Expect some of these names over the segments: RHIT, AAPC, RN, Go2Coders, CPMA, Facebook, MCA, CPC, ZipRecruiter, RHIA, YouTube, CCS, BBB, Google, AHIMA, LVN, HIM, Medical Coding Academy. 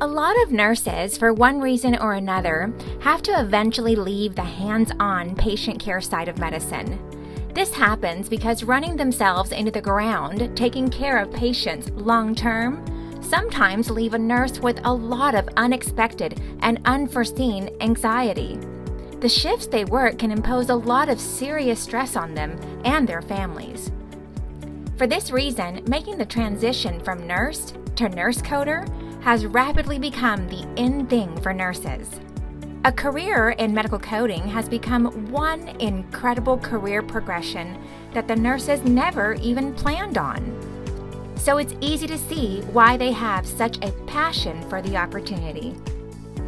A lot of nurses, for one reason or another, have to eventually leave the hands-on patient care side of medicine. This happens because running themselves into the ground, taking care of patients long-term, sometimes leave a nurse with a lot of unexpected and unforeseen anxiety. The shifts they work can impose a lot of serious stress on them and their families. For this reason, making the transition from nurse to nurse coder has rapidly become the in thing for nurses. A career in medical coding has become one incredible career progression that the nurses never even planned on. So it's easy to see why they have such a passion for the opportunity.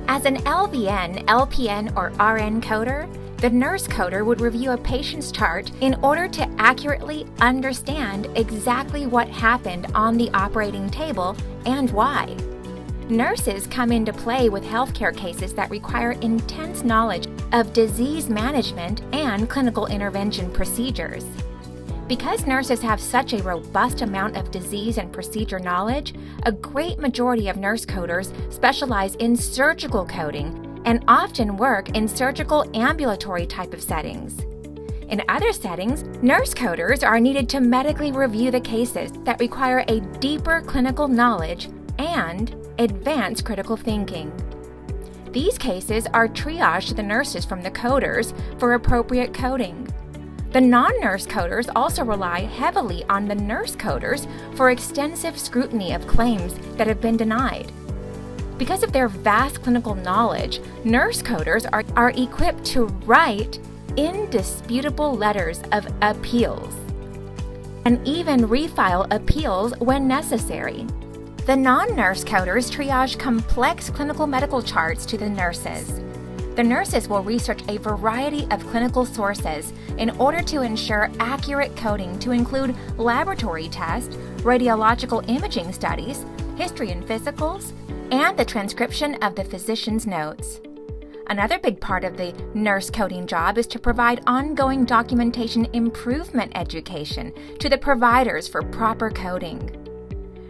As an LVN, LPN, or RN coder, the nurse coder would review a patient's chart in order to accurately understand exactly what happened on the operating table and why. Nurses come into play with healthcare cases that require intense knowledge of disease management and clinical intervention procedures. Because nurses have such a robust amount of disease and procedure knowledge, a great majority of nurse coders specialize in surgical coding and often work in surgical ambulatory type of settings. In other settings, nurse coders are needed to medically review the cases that require a deeper clinical knowledge and advanced critical thinking. These cases are triaged to the nurses from the coders for appropriate coding. The non-nurse coders also rely heavily on the nurse coders for extensive scrutiny of claims that have been denied. Because of their vast clinical knowledge, nurse coders are equipped to write indisputable letters of appeals and even refile appeals when necessary. The non-nurse coders triage complex clinical medical charts to the nurses. The nurses will research a variety of clinical sources in order to ensure accurate coding to include laboratory tests, radiological imaging studies, history and physicals, and the transcription of the physician's notes. Another big part of the nurse coding job is to provide ongoing documentation improvement education to the providers for proper coding.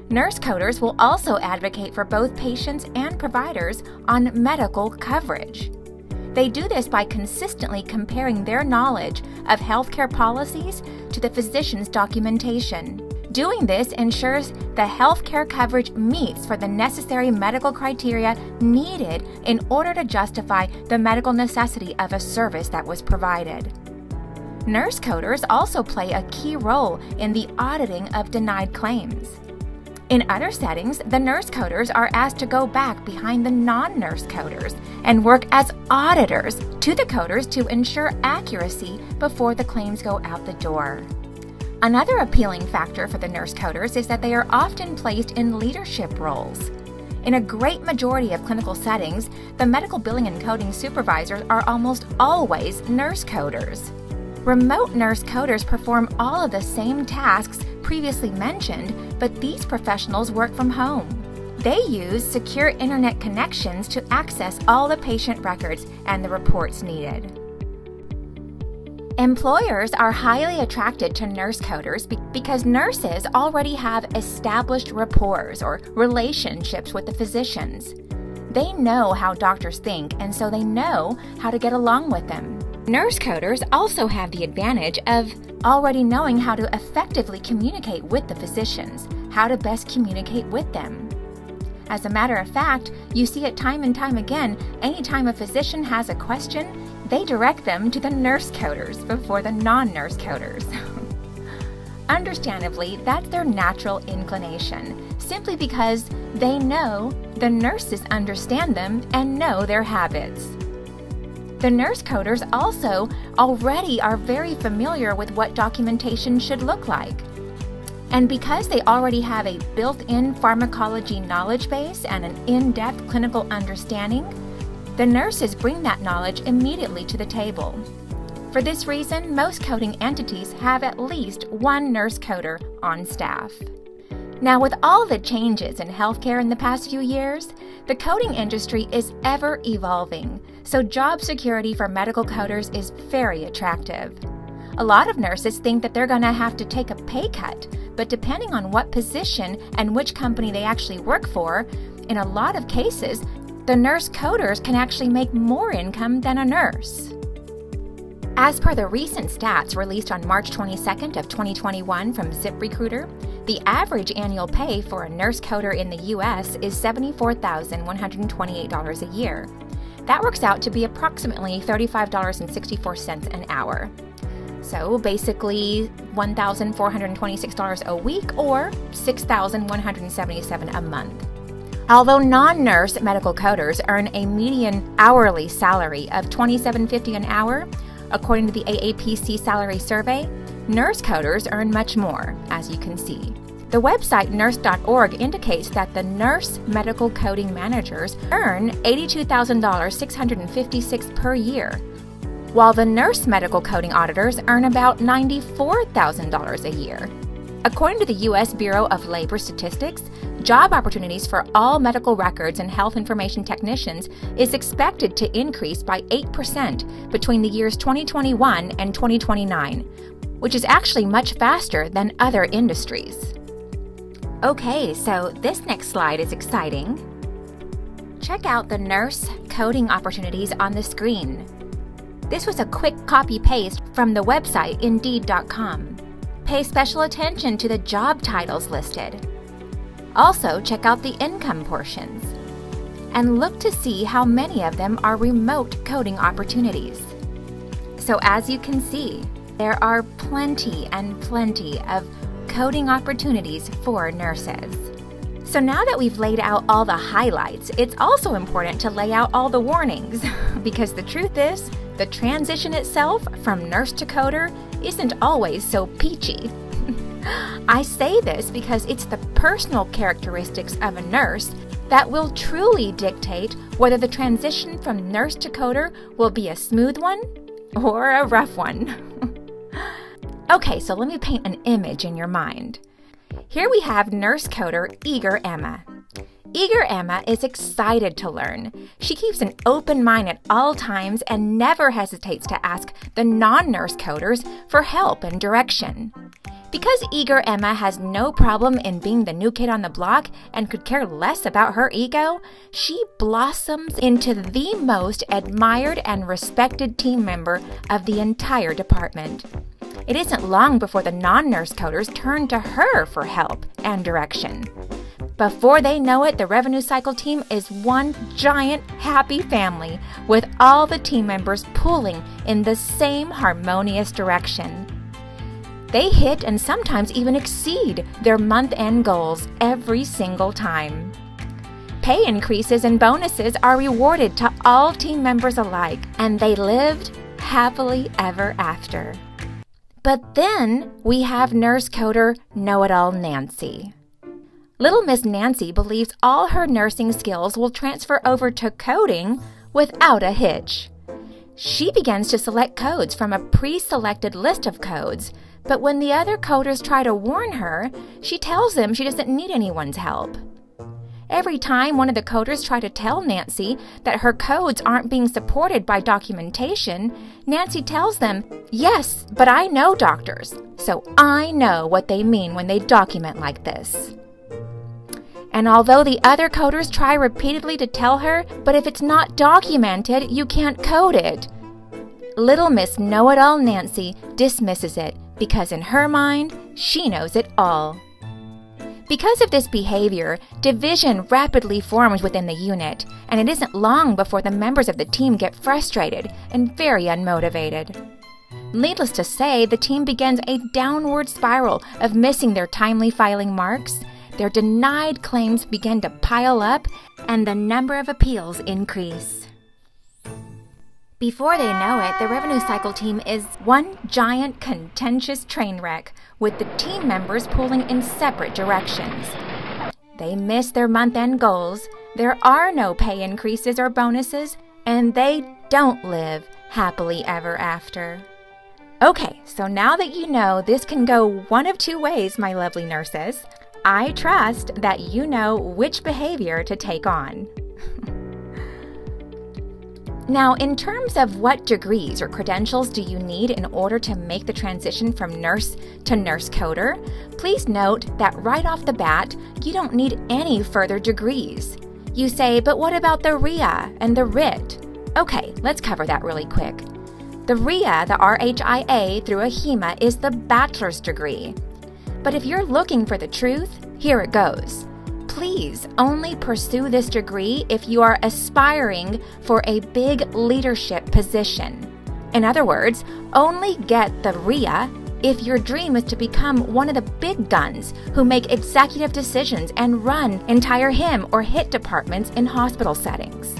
Nurse coders will also advocate for both patients and providers on medical coverage. They do this by consistently comparing their knowledge of healthcare policies to the physician's documentation. Doing this ensures the healthcare coverage meets for the necessary medical criteria needed in order to justify the medical necessity of a service that was provided. Nurse coders also play a key role in the auditing of denied claims. In other settings, the nurse coders are asked to go back behind the non-nurse coders and work as auditors to the coders to ensure accuracy before the claims go out the door. Another appealing factor for the nurse coders is that they are often placed in leadership roles. In a great majority of clinical settings, the medical billing and coding supervisors are almost always nurse coders. Remote nurse coders perform all of the same tasks previously mentioned, but these professionals work from home. They use secure internet connections to access all the patient records and the reports needed. Employers are highly attracted to nurse coders because nurses already have established rapport or relationships with the physicians. They know how doctors think, and so they know how to get along with them. Nurse coders also have the advantage of already knowing how to effectively communicate with the physicians, how to best communicate with them. As a matter of fact, you see it time and time again, anytime a physician has a question, they direct them to the nurse coders before the non-nurse coders. Understandably, that's their natural inclination, simply because they know the nurses understand them and know their habits. The nurse coders also already are very familiar with what documentation should look like. And because they already have a built-in pharmacology knowledge base and an in-depth clinical understanding, the nurses bring that knowledge immediately to the table. For this reason, most coding entities have at least one nurse coder on staff. Now, with all the changes in healthcare in the past few years, the coding industry is ever evolving, so job security for medical coders is very attractive. A lot of nurses think that they're going to have to take a pay cut, but depending on what position and which company they actually work for, In a lot of cases, the nurse coders can actually make more income than a nurse. As per the recent stats released on March 22nd of 2021 from ZipRecruiter, the average annual pay for a nurse coder in the U.S. is $74,128 a year. That works out to be approximately $35.64 an hour. So basically $1,426 a week or $6,177 a month. Although non-nurse medical coders earn a median hourly salary of $27.50 an hour, according to the AAPC salary survey, nurse coders earn much more, as you can see. The website nurse.org indicates that the nurse medical coding managers earn $82,656 per year, while the nurse medical coding auditors earn about $94,000 a year. According to the U.S. Bureau of Labor Statistics, job opportunities for all medical records and health information technicians is expected to increase by 8% between the years 2021 and 2029, which is actually much faster than other industries. Okay, so this next slide is exciting. Check out the nurse coding opportunities on the screen. This was a quick copy-paste from the website Indeed.com. Pay special attention to the job titles listed. Also, check out the income portions. And look to see how many of them are remote coding opportunities. So as you can see, there are plenty and plenty of coding opportunities for nurses. So now that we've laid out all the highlights, it's also important to lay out all the warnings, because the truth is, the transition itself from nurse to coder isn't always so peachy. I say this because it's the personal characteristics of a nurse that will truly dictate whether the transition from nurse to coder will be a smooth one or a rough one. Okay, so let me paint an image in your mind. Here we have nurse coder Eager Emma. Eager Emma is excited to learn. She keeps an open mind at all times and never hesitates to ask the non-nurse coders for help and direction. Because Eager Emma has no problem in being the new kid on the block and could care less about her ego, she blossoms into the most admired and respected team member of the entire department. It isn't long before the non-nurse coders turn to her for help and direction. Before they know it, the revenue cycle team is one giant happy family, with all the team members pulling in the same harmonious direction. They hit and sometimes even exceed their month-end goals every single time. Pay increases and bonuses are rewarded to all team members alike, and they lived happily ever after. But then we have nurse coder know-it-all Nancy. Little Miss Nancy believes all her nursing skills will transfer over to coding without a hitch. She begins to select codes from a pre-selected list of codes, but when the other coders try to warn her, she tells them she doesn't need anyone's help. Every time one of the coders try to tell Nancy that her codes aren't being supported by documentation, Nancy tells them, "Yes, but I know doctors, so I know what they mean when they document like this." And although the other coders try repeatedly to tell her, but if it's not documented, you can't code it, Little Miss Know-It-All Nancy dismisses it, because in her mind, she knows it all. Because of this behavior, division rapidly forms within the unit, and it isn't long before the members of the team get frustrated and very unmotivated. Needless to say, the team begins a downward spiral of missing their timely filing marks. Their denied claims begin to pile up, and the number of appeals increase. Before they know it, the revenue cycle team is one giant contentious train wreck, with the team members pulling in separate directions. They miss their month-end goals, there are no pay increases or bonuses, and they don't live happily ever after. Okay, so now that you know, this can go one of two ways, my lovely nurses. I trust that you know which behavior to take on. Now, in terms of what degrees or credentials do you need in order to make the transition from nurse to nurse coder, please note that right off the bat, you don't need any further degrees. You say, but what about the RHIA and the RHIT? Okay, let's cover that really quick. The RHIA, the RHIA through AHIMA, is the bachelor's degree. But if you're looking for the truth, here it goes. Please only pursue this degree if you are aspiring for a big leadership position. In other words, only get the RHIA if your dream is to become one of the big guns who make executive decisions and run entire HIM or HIT departments in hospital settings.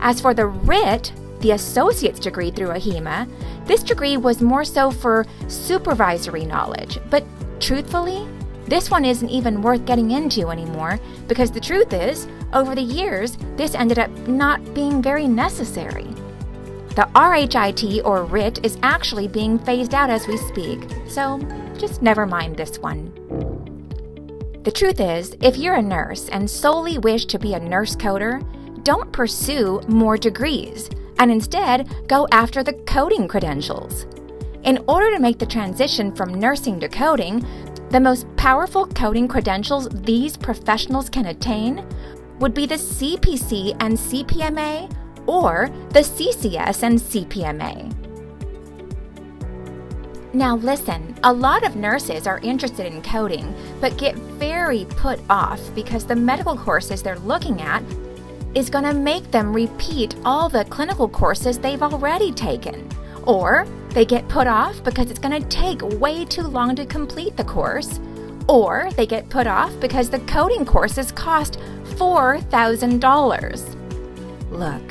As for the RHIT, the associate's degree through AHIMA, this degree was more so for supervisory knowledge, but truthfully, this one isn't even worth getting into anymore because the truth is, over the years, this ended up not being very necessary. The RHIT or RHIT is actually being phased out as we speak, so just never mind this one. The truth is, if you're a nurse and solely wish to be a nurse coder, don't pursue more degrees, and instead go after the coding credentials. In order to make the transition from nursing to coding, the most powerful coding credentials these professionals can attain would be the CPC and CPMA or the CCS and CPMA. Now listen, a lot of nurses are interested in coding, but get very put off because the medical courses they're looking at is going to make them repeat all the clinical courses they've already taken. Or they get put off because it's going to take way too long to complete the course. Or they get put off because the coding courses cost $4,000. Look,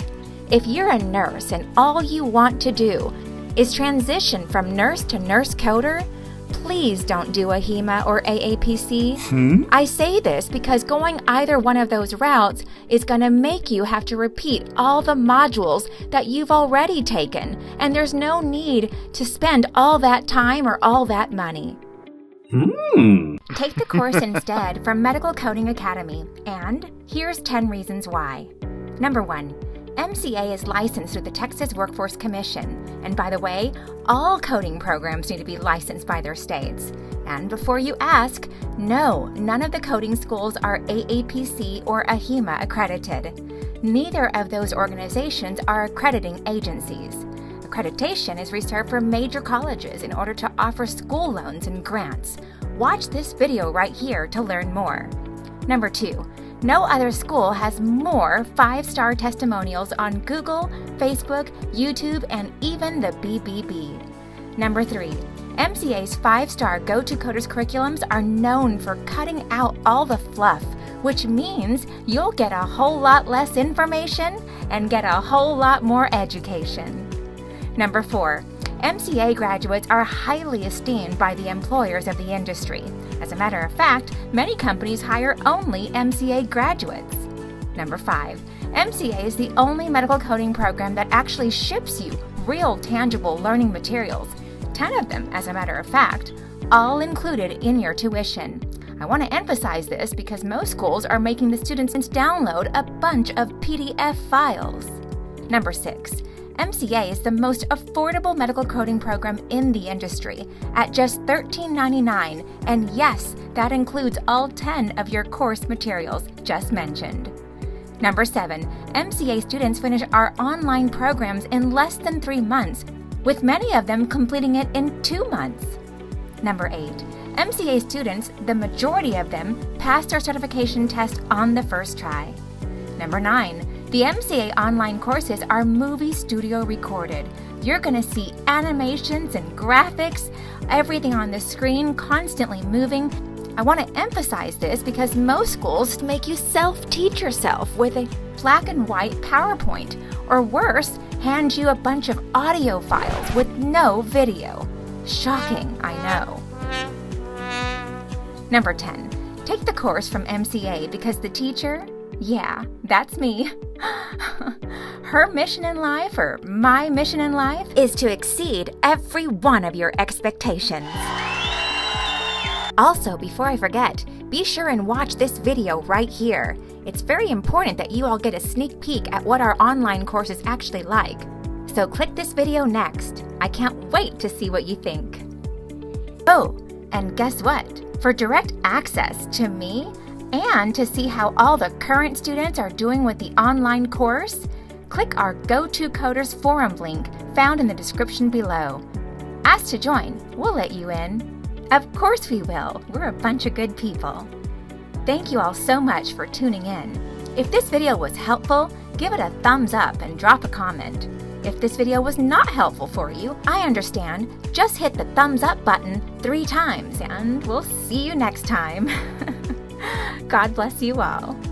if you're a nurse and all you want to do is transition from nurse to nurse coder, please don't do AHIMA or AAPC. I say this because going either one of those routes is going to make you have to repeat all the modules that you've already taken, and there's no need to spend all that time or all that money. Take the course instead from Medical Coding Academy, and here's 10 reasons why. Number 1. MCA is licensed through the Texas Workforce Commission, and by the way, all coding programs need to be licensed by their states. And before you ask, no, none of the coding schools are AAPC or AHIMA accredited. Neither of those organizations are accrediting agencies. Accreditation is reserved for major colleges in order to offer school loans and grants. Watch this video right here to learn more. Number 2. No other school has more 5-star testimonials on Google, Facebook, YouTube, and even the BBB. Number 3, MCA's 5-star Go2Coders curriculums are known for cutting out all the fluff, which means you'll get a whole lot less information and get a whole lot more education. Number 4, MCA graduates are highly esteemed by the employers of the industry. As a matter of fact, many companies hire only MCA graduates. Number 5, MCA is the only medical coding program that actually ships you real, tangible learning materials, 10 of them, as a matter of fact, all included in your tuition. I want to emphasize this because most schools are making the students download a bunch of PDF files. Number 6. MCA is the most affordable medical coding program in the industry at just $13.99, and yes, that includes all 10 of your course materials just mentioned. Number 7, MCA students finish our online programs in less than 3 months, with many of them completing it in 2 months. Number 8, MCA students, the majority of them, pass their certification test on the first try. Number 9, the MCA online courses are movie studio recorded. You're going to see animations and graphics, everything on the screen constantly moving. I want to emphasize this because most schools make you self-teach yourself with a black and white PowerPoint, or worse, hand you a bunch of audio files with no video. Shocking, I know. Number 10. Take the course from MCA because the teacher, yeah, that's me. Her mission in life, or my mission in life, is to exceed every one of your expectations. Also, before I forget, be sure and watch this video right here. It's very important that you all get a sneak peek at what our online course is actually like. So click this video next. I can't wait to see what you think. Oh, and guess what? For direct access to me, and to see how all the current students are doing with the online course, click our Go2Coders forum link found in the description below. Ask to join, we'll let you in. Of course we will, we're a bunch of good people. Thank you all so much for tuning in. If this video was helpful, give it a thumbs up and drop a comment. If this video was not helpful for you, I understand, just hit the thumbs up button 3 times and we'll see you next time. God bless you all.